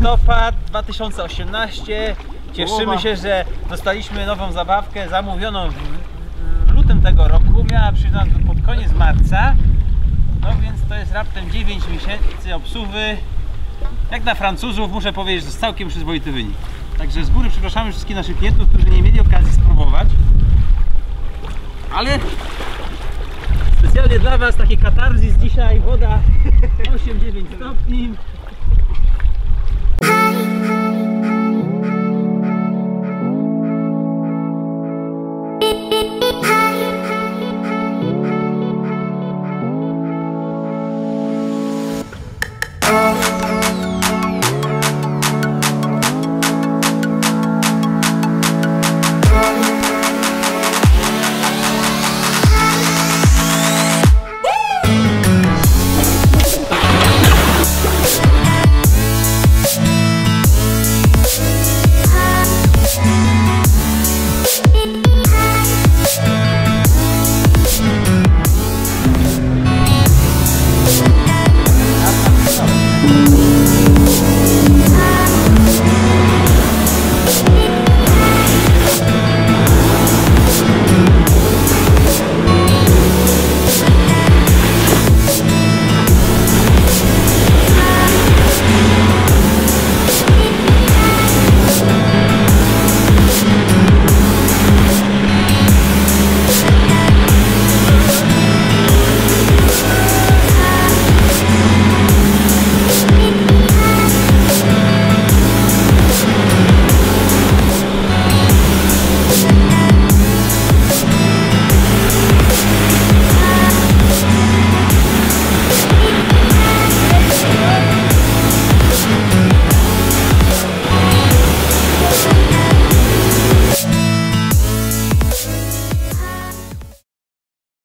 listopad 2018. Cieszymy się, że dostaliśmy nową zabawkę zamówioną w lutym tego roku. Miała przyjść pod koniec marca. No więc to jest raptem 9 miesięcy obsługi. Jak na Francuzów muszę powiedzieć, że to jest całkiem przyzwoity wynik. Także z góry przepraszamy wszystkich naszych klientów, którzy nie mieli okazji spróbować. Ale specjalnie dla was taki katarzis dzisiaj, woda 8-9 stopni.